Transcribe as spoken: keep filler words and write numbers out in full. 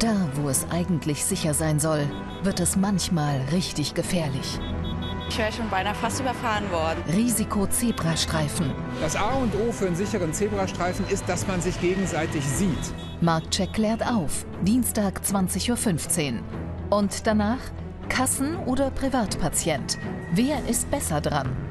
Da, wo es eigentlich sicher sein soll, wird es manchmal richtig gefährlich. Ich wäre schon beinahe fast überfahren worden. Risiko-Zebrastreifen. Das A und O für einen sicheren Zebrastreifen ist, dass man sich gegenseitig sieht. Marktcheck klärt auf, Dienstag zwanzig Uhr fünfzehn. Und danach? Kassen- oder Privatpatient? Wer ist besser dran?